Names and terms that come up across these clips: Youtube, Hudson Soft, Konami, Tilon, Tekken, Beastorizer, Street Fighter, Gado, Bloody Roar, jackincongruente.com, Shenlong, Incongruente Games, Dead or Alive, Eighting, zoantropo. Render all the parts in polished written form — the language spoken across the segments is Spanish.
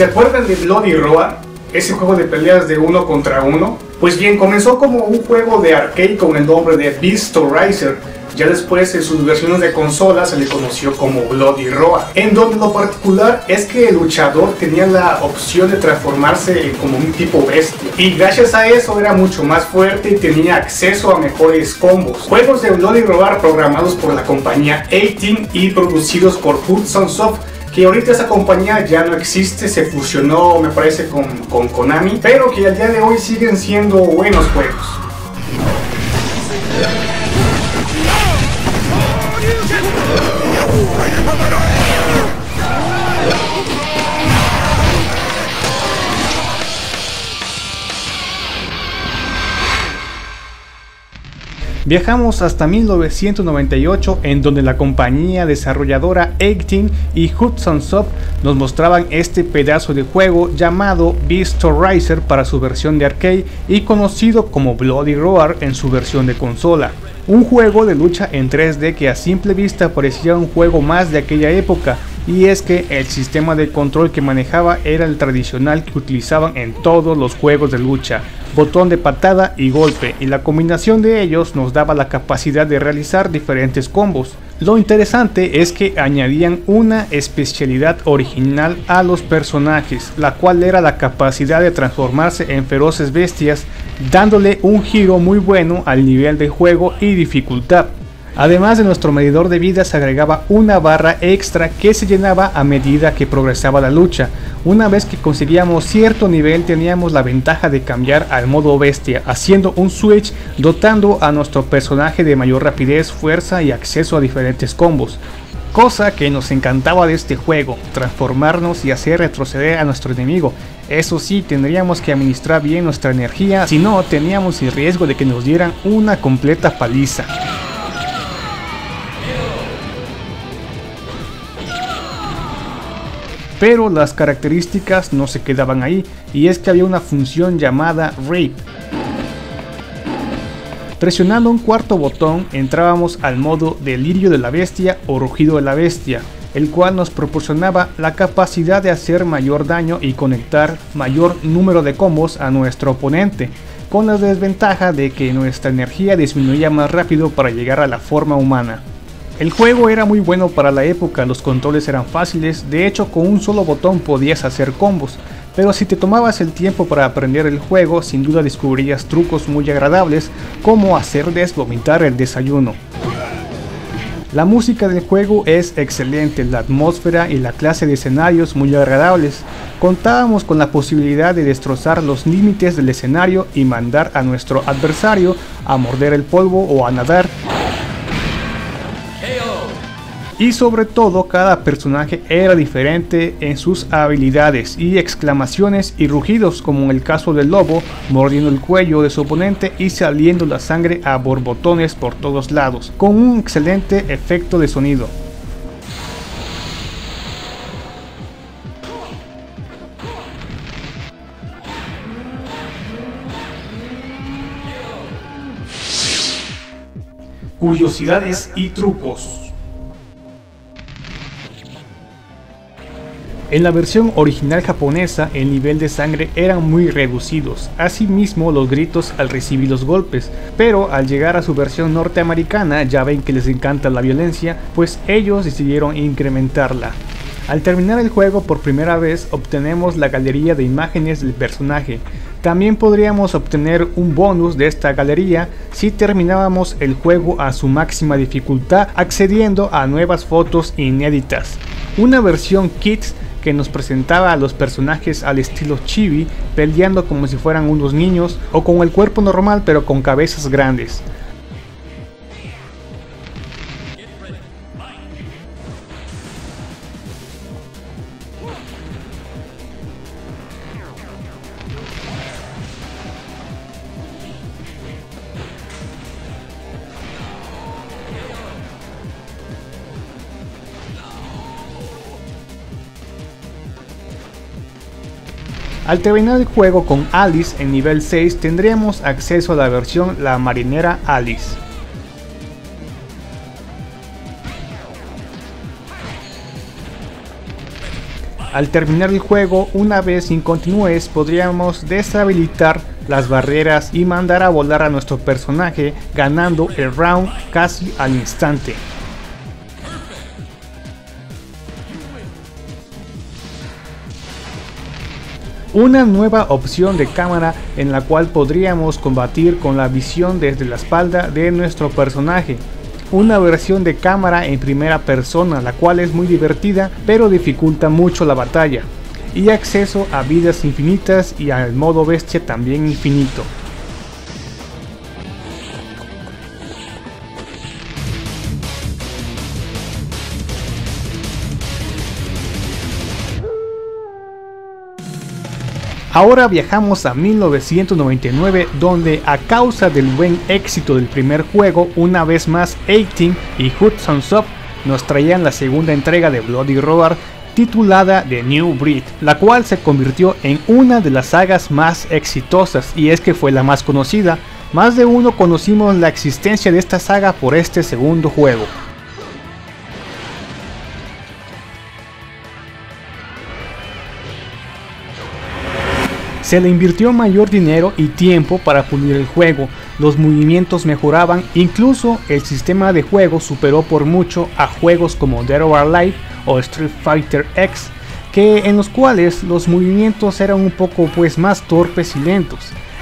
¿Se acuerdan de Bloody Roar? Ese juego de peleas de 1 contra 1. Pues bien, comenzó como un juego de arcade con el nombre de Beastorizer. Ya después en sus versiones de consola se le conoció como Bloody Roar, en donde lo particular es que el luchador tenía la opción de transformarse en como un tipo bestia, y gracias a eso era mucho más fuerte y tenía acceso a mejores combos. Juegos de Bloody Roar programados por la compañía Eighting y producidos por Hudson Soft, que ahorita esa compañía ya no existe, se fusionó me parece con Konami, pero que al día de hoy siguen siendo buenos juegos. Viajamos hasta 1998, en donde la compañía desarrolladora Eighting y Hudson Soft nos mostraban este pedazo de juego llamado Beastorizer para su versión de arcade y conocido como Bloody Roar en su versión de consola. Un juego de lucha en 3D que a simple vista parecía un juego más de aquella época, y es que el sistema de control que manejaba era el tradicional que utilizaban en todos los juegos de lucha: botón de patada y golpe, y la combinación de ellos nos daba la capacidad de realizar diferentes combos. Lo interesante es que añadían una especialidad original a los personajes, la cual era la capacidad de transformarse en feroces bestias, dándole un giro muy bueno al nivel de juego y dificultad. Además de nuestro medidor de vida, se agregaba una barra extra que se llenaba a medida que progresaba la lucha. Una vez que conseguíamos cierto nivel, teníamos la ventaja de cambiar al modo bestia, haciendo un switch, dotando a nuestro personaje de mayor rapidez, fuerza y acceso a diferentes combos. Cosa que nos encantaba de este juego: transformarnos y hacer retroceder a nuestro enemigo. Eso sí, tendríamos que administrar bien nuestra energía, si no teníamos el riesgo de que nos dieran una completa paliza. Pero las características no se quedaban ahí, y es que había una función llamada Rape. Presionando un cuarto botón entrábamos al modo Delirio de la Bestia o Rugido de la Bestia, el cual nos proporcionaba la capacidad de hacer mayor daño y conectar mayor número de combos a nuestro oponente, con la desventaja de que nuestra energía disminuía más rápido para llegar a la forma humana. El juego era muy bueno para la época, los controles eran fáciles, de hecho con un solo botón podías hacer combos, pero si te tomabas el tiempo para aprender el juego, sin duda descubrías trucos muy agradables, como hacerles vomitar el desayuno. La música del juego es excelente, la atmósfera y la clase de escenarios muy agradables. Contábamos con la posibilidad de destrozar los límites del escenario y mandar a nuestro adversario a morder el polvo o a nadar. Y sobre todo, cada personaje era diferente en sus habilidades y exclamaciones y rugidos, como en el caso del lobo, mordiendo el cuello de su oponente y saliendo la sangre a borbotones por todos lados, con un excelente efecto de sonido. Curiosidades y trucos. En la versión original japonesa, el nivel de sangre eran muy reducidos, asimismo los gritos al recibir los golpes, pero al llegar a su versión norteamericana, ya ven que les encanta la violencia, pues ellos decidieron incrementarla. Al terminar el juego por primera vez, obtenemos la galería de imágenes del personaje. También podríamos obtener un bonus de esta galería si terminábamos el juego a su máxima dificultad, accediendo a nuevas fotos inéditas. Una versión Kids que nos presentaba a los personajes al estilo chibi, peleando como si fueran unos niños o con el cuerpo normal pero con cabezas grandes. Al terminar el juego con Alice en nivel 6, tendremos acceso a la versión La Marinera Alice. al terminar el juego, una vez incontinúes, podríamos deshabilitar las barreras y mandar a volar a nuestro personaje, ganando el round casi al instante. Una nueva opción de cámara en la cual podríamos combatir con la visión desde la espalda de nuestro personaje. Una versión de cámara en primera persona, la cual es muy divertida pero dificulta mucho la batalla. Y acceso a vidas infinitas y al modo bestia también infinito. Ahora viajamos a 1999, donde a causa del buen éxito del primer juego, una vez más Eighting y Hudson Soft nos traían la segunda entrega de Bloody Roar, titulada The New Breed, la cual se convirtió en una de las sagas más exitosas, y es que fue la más conocida. Más de uno conocimos la existencia de esta saga por este segundo juego. Se le invirtió mayor dinero y tiempo para pulir el juego, los movimientos mejoraban, incluso el sistema de juego superó por mucho a juegos como Dead or Alive o Street Fighter X, que en los cuales los movimientos eran un poco más torpes y lentos.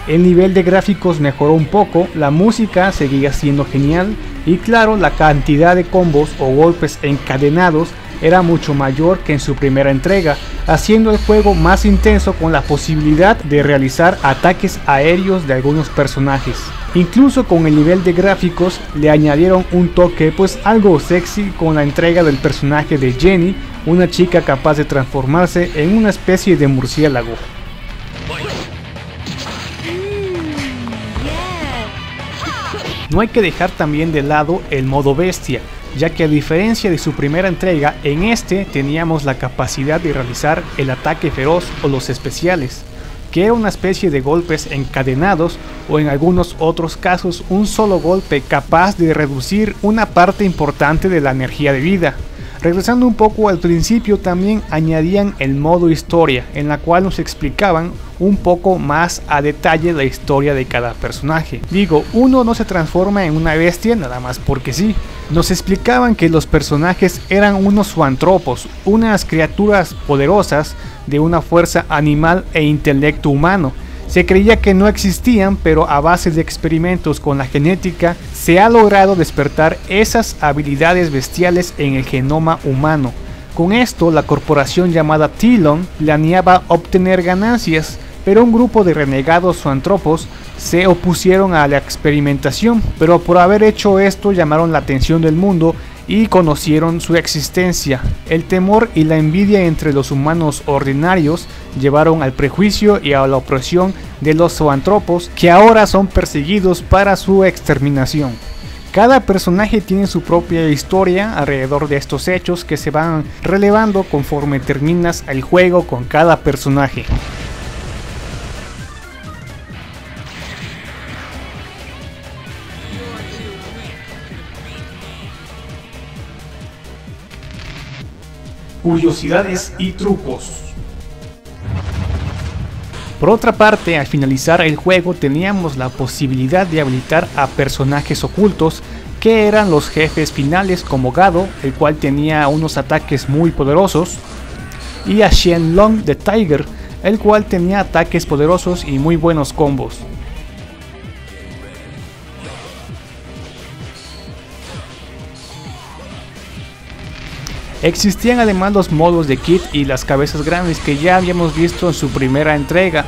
El nivel de gráficos mejoró un poco, la música seguía siendo genial y claro, la cantidad de combos o golpes encadenados era mucho mayor que en su primera entrega, haciendo el juego más intenso con la posibilidad de realizar ataques aéreos de algunos personajes. Incluso con el nivel de gráficos le añadieron un toque algo sexy con la entrega del personaje de Jenny, una chica capaz de transformarse en una especie de murciélago. No hay que dejar también de lado el modo bestia, ya que a diferencia de su primera entrega, en este teníamos la capacidad de realizar el ataque feroz o los especiales, que era una especie de golpes encadenados o en algunos otros casos un solo golpe capaz de reducir una parte importante de la energía de vida. Regresando un poco al principio, también añadían el modo historia, en la cual nos explicaban un poco más a detalle la historia de cada personaje. Digo, uno no se transforma en una bestia nada más porque sí. Nos explicaban que los personajes eran unos zoantropos, unas criaturas poderosas de una fuerza animal e intelecto humano. Se creía que no existían, pero a base de experimentos con la genética se ha logrado despertar esas habilidades bestiales en el genoma humano. Con esto, la corporación llamada Tilon planeaba obtener ganancias, pero un grupo de renegados zoantropos se opusieron a la experimentación, pero por haber hecho esto llamaron la atención del mundo y conocieron su existencia. El temor y la envidia entre los humanos ordinarios llevaron al prejuicio y a la opresión de los zoantropos, que ahora son perseguidos para su exterminación. Cada personaje tiene su propia historia alrededor de estos hechos que se van relevando conforme terminas el juego con cada personaje. Curiosidades y trucos. Por otra parte, al finalizar el juego teníamos la posibilidad de habilitar a personajes ocultos, que eran los jefes finales como Gado, el cual tenía unos ataques muy poderosos, y a Shenlong the Tiger, el cual tenía ataques poderosos y muy buenos combos. Existían además los modos de Kid y las cabezas grandes que ya habíamos visto en su primera entrega,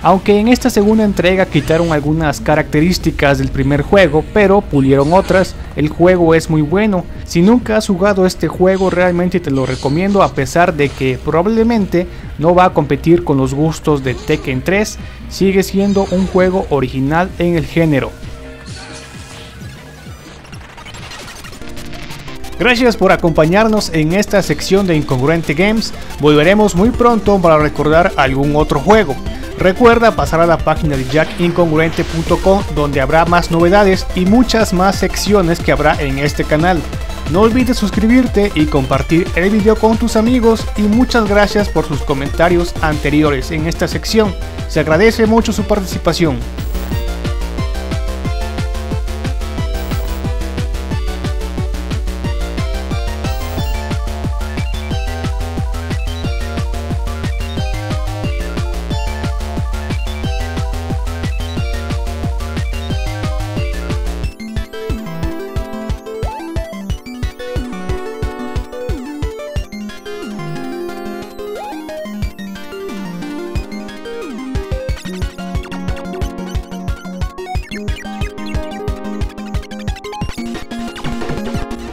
aunque en esta segunda entrega quitaron algunas características del primer juego pero pulieron otras. El juego es muy bueno. Si nunca has jugado este juego, realmente te lo recomiendo, a pesar de que probablemente no va a competir con los gustos de Tekken 3, sigue siendo un juego original en el género. Gracias por acompañarnos en esta sección de Incongruente Games, volveremos muy pronto para recordar algún otro juego. Recuerda pasar a la página de jackincongruente.com, donde habrá más novedades y muchas más secciones que habrá en este canal. No olvides suscribirte y compartir el video con tus amigos, y muchas gracias por sus comentarios anteriores en esta sección, se agradece mucho su participación.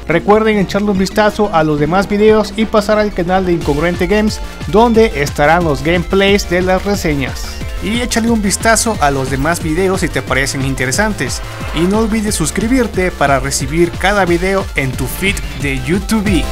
Recuerden echarle un vistazo a los demás videos y pasar al canal de Incongruente Games, donde estarán los gameplays de las reseñas. Y échale un vistazo a los demás videos si te parecen interesantes. Y no olvides suscribirte para recibir cada video en tu feed de YouTube.